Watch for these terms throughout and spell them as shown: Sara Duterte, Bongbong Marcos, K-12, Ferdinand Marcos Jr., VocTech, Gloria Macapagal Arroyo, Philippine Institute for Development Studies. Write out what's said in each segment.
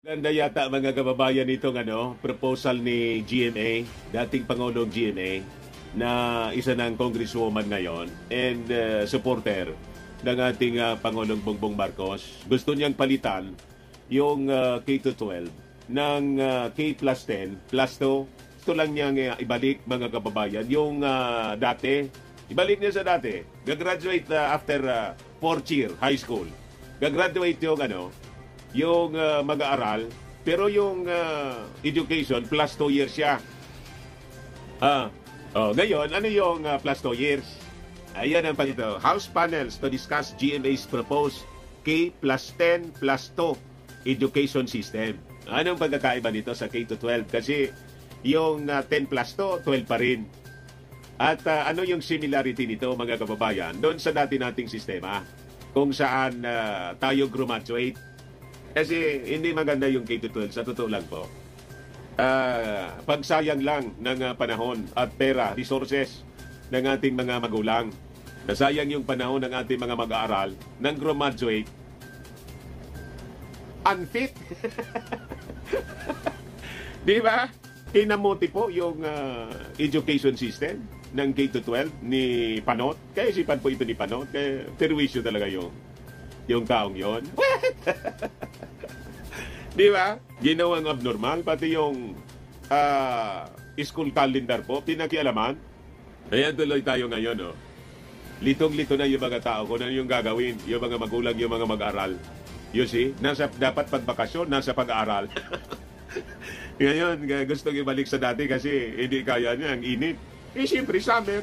Ganda yata mga kababayan itong proposal ni GMA, dating Pangulong GMA, na isa ng congresswoman ngayon and supporter ng ating Pangulong Bongbong Marcos. Gusto niyang palitan yung K-12 ng K+10, +2. Gusto lang niyang ibalik mga kababayan yung dati. Ibalik niya sa dati. Gagraduate after 4th year high school. Gagraduate yung mag-aaral, pero yung education, +2 years siya. Ngayon, ano yung +2 years? Ayan ang pagkito. House panels to discuss GMA's proposed K+10, +2 education system. Anong pagkakaiba nito sa K-12? Kasi yung 10+2, 12 pa rin. At ano yung similarity nito, mga kababayan, doon sa dati nating sistema kung saan tayo graduate. Kasi hindi maganda yung K-12, sa totoo lang po. Pagsayang lang ng panahon at pera, resources ng ating mga magulang. Nasayang yung panahon ng ating mga mag-aaral nang graduate. Unfit! Di ba? Inamuti po yung education system ng K-12 ni Panot. Kaya isipan po ito ni Panot. Kaya terwisyo talaga yung taong yon. What? Di ba? Ginawang abnormal. Pati yung school calendar po, pinakialaman. Ayan, tuloy tayo ngayon. Oh. Litong-lito na yung mga tao. Kung ano yung gagawin, yung mga magulang, yung mga mag-aral. You see? Dapat pagbakasyon, nasa pag-aaral. Ngayon, gusto ibalik sa dati kasi hindi kaya niya, ang init. Eh, siyempre, summer.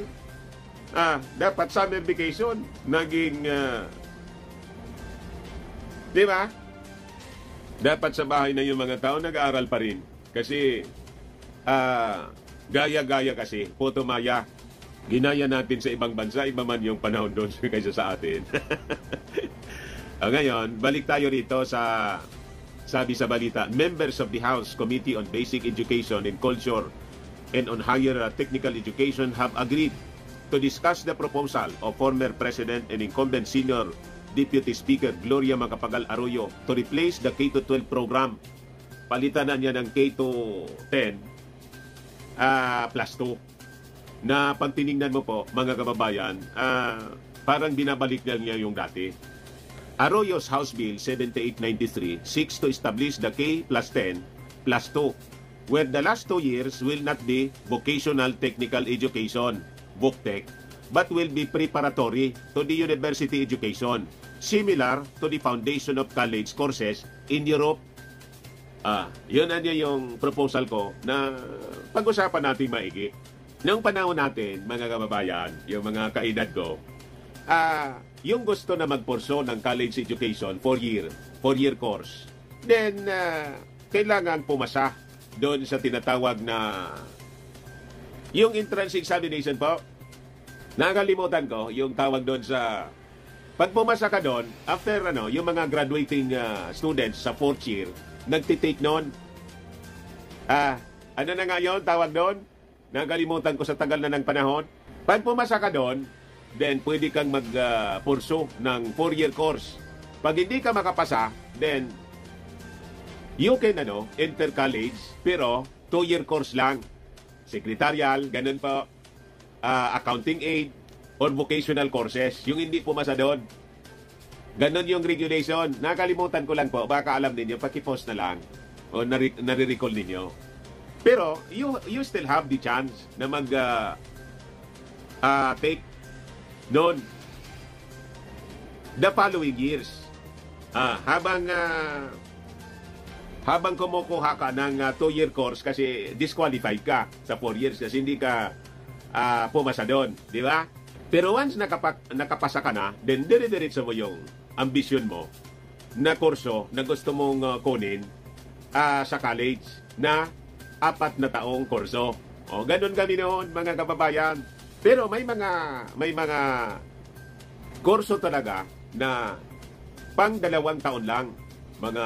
Dapat summer vacation. Naging... Di ba? Dapat sa bahay na yung mga tao, nag-aaral pa rin. Kasi, gaya-gaya kasi, putumaya. Ginaya natin sa ibang bansa, iba man yung panahon doon kaysa sa atin. Ngayon, balik tayo rito sa, sabi sa balita, members of the House Committee on Basic Education and Culture and on Higher Technical Education have agreed to discuss the proposal of former President and incumbent senior Deputy Speaker Gloria Macapagal Arroyo to replace the K-12 program. Palitan na niya ng K-10 +2 na pantinignan mo po mga kababayan, parang binabalik niya yung dati. Arroyo's House Bill 7893 seeks to establish the K+10, +2 where the last 2 years will not be vocational technical education, VocTech, but will be preparatory to the university education, similar to the foundation of college courses in Europe. Yun na yung proposal ko na pag-usapan natin maigi. Noong panahon natin, mga kababayan, yung mga kaedad ko, yung gusto na magpurso ng college education, 4-year course, then kailangan pumasa doon sa tinatawag na yung entrance examination po. Nakalimutan ko yung tawag doon sa... Pag pumasa ka doon, after yung mga graduating students sa 4th year, nagtitake noon. Ano na nga yun, tawag doon? Nakalimutan ko sa tagal na ng panahon. Pag pumasa ka doon, then pwede kang mag-purso ng 4-year course. Pag hindi ka makapasa, then you can enter college, pero 2-year course lang. Secretarial, ganun po. Accounting aid or vocational courses, yung hindi pumasa doon. Ganon yung regulation. Nakalimutan ko lang po, baka alam ninyo, pakipost na lang o nare-recall ninyo. Pero you still have the chance na mag take noon the following years. Habang kumukuha ka ng 2-year course kasi disqualified ka sa 4 years kasi hindi ka pumasa doon, di ba? Pero once nakapasa ka na, then diri-diritso mo yung ambisyon mo na kurso na gusto mong kunin sa college na 4 na taong kurso. O, ganun kami noon, mga kababayan. Pero may mga kurso talaga na pang 2 taon lang, mga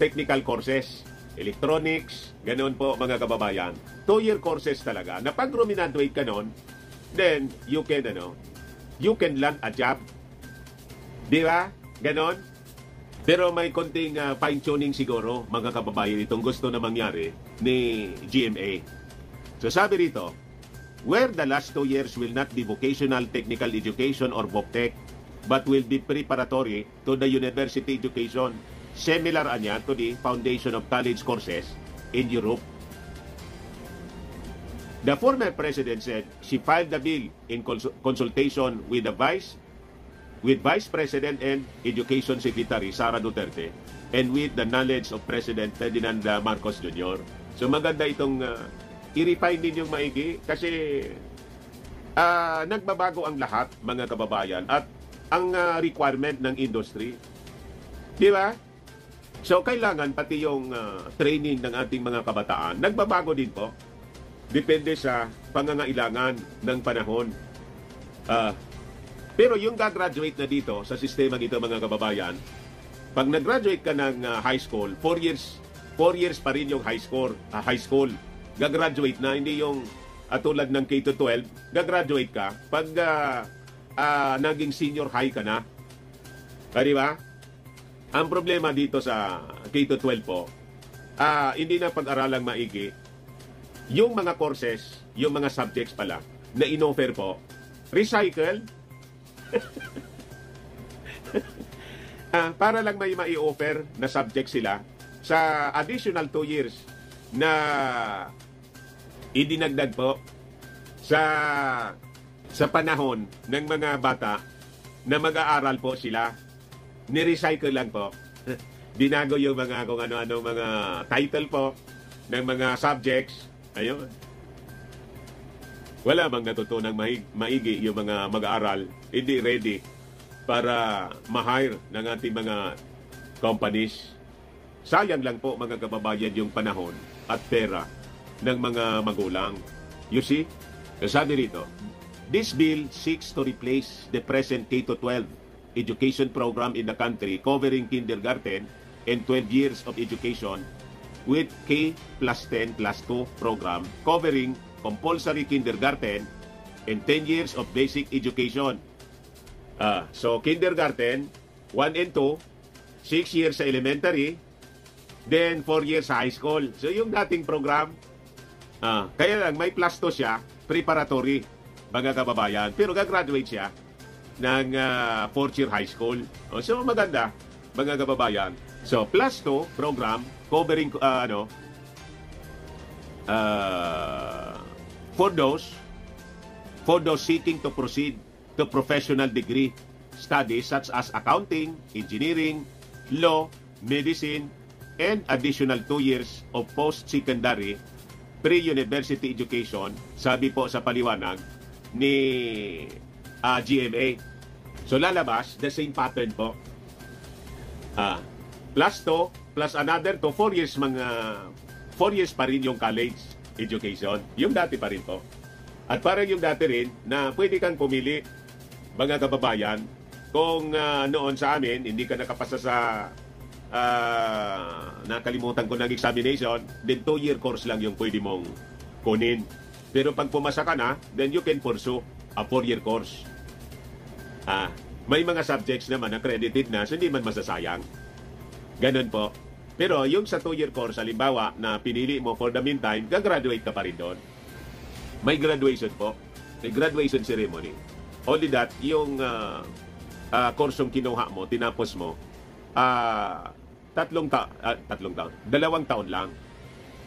technical courses. Electronics, ganoon po mga kababayan. 2-year courses talaga. Na pag ruminaduate ka nun, then you can, you can land a job. Di ba? Ganoon. Pero may konting fine-tuning siguro, mga kababayan, itong gusto na mangyari ni GMA. So sabi rito, where the last 2 years will not be vocational technical education or VocTech, but will be preparatory to the university education, similar anya to the foundation of college courses in Europe. The former president said she filed the bill in consultation with the Vice President and Education Secretary Sara Duterte and with the knowledge of President Ferdinand Marcos Jr. So maganda itong i-refine ninyong maigi kasi nagbabago ang lahat, mga kababayan, at ang requirement ng industry. Di ba? So kailangan pati yung training ng ating mga kabataan, nagbabago din po. Depende sa pangangailangan ng panahon. Pero yung gagraduate na dito sa sistema dito, mga kababayan, pag nag-graduate ka ng high school, 4 years pa rin yung high school. Gagraduate na, hindi yung tulad ng K-12, gagraduate ka pag naging senior high ka na. Di ba? Ang problema dito sa K-12 po, hindi na pag-aralang maigi. Yung mga courses, yung mga subjects pala, na inoffer po, recycle, para lang may mai-offer na subject sila sa additional 2 years na idinagdag po sa panahon ng mga bata na mag-aaral po sila. Ni-recycle lang po. Binago yung mga kung ano-ano mga title po ng mga subjects. Ayun. Wala bang natutunang maigi yung mga mag-aaral, hindi ready para ma-hire ng ating mga companies. Sayang lang po, mga kababayan, yung panahon at pera ng mga magulang. You see? Sabi rito, this bill seeks to replace the present K-12 education program in the country covering kindergarten and 12 years of education with K+10 Class 2 program covering compulsory kindergarten and 10 years of basic education. So, kindergarten, 1 and 2, 6 years sa elementary, then 4 years sa high school. So, yung dating program, kaya lang may plus 2 siya, preparatory, mga kababayan. Pero gagraduate siya ng 4th year high school. So, maganda, mga kababayan. So, plus 2 program covering for those seeking to proceed to professional degree studies such as accounting, engineering, law, medicine, and additional 2 years of post-secondary pre-university education, sabi po sa paliwanag ni GMA. So lalabas, the same pattern po. Plus to, plus another to, 4 years, mga 4 years pa rin yung college education. Yung dati pa rin po. At parang yung dati rin na pwede kang pumili, mga kababayan, kung noon sa amin, hindi ka nakapasa sa, nakalimutan ko ng examination, then 2-year course lang yung pwede mong kunin. Pero pag pumasa ka na, then you can pursue a 4-year course. May mga subjects naman accredited na, so hindi man masasayang. Ganun po. Pero yung sa 2-year course, halimbawa, na pinili mo for the meantime, gagraduate ka pa rin doon. May graduation po. May graduation ceremony. Only that, yung kursong kinuha mo, tinapos mo, 2 taon lang.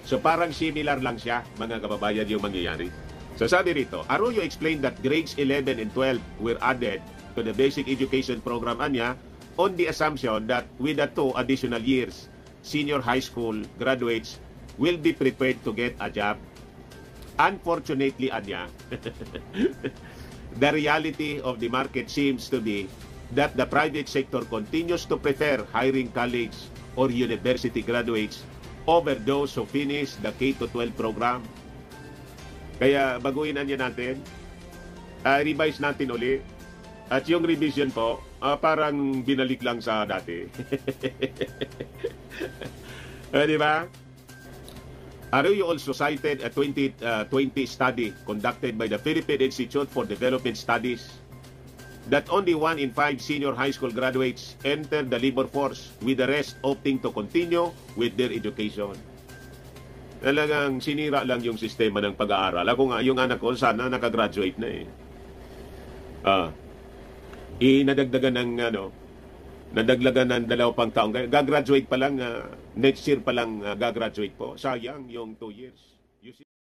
So parang similar lang siya, mga kababayan, yung mangyayari. So sabi rito, Arroyo explained that grades 11 and 12 were added to the basic education program anya on the assumption that with the 2 additional years, senior high school graduates will be prepared to get a job. Unfortunately, anya, the reality of the market seems to be that the private sector continues to prefer hiring college or university graduates over those who finish the K-12 program. Kaya baguhin anya natin, revise natin uli. At yung revision po, parang binalik lang sa dati. Di ba? Arroyo also cited a 2020 study conducted by the Philippine Institute for Development Studies that only 1 in 5 senior high school graduates enter the labor force, with the rest opting to continue with their education. Talagang sinira lang yung sistema ng pag-aaral. Ako nga, yung anak ko, sana nakagraduate na eh. Inadagdagan ng nadaglagan ng 2 taon. Gagraduate pa lang, next year pa lang gagraduate po. Sayang yung 2 years.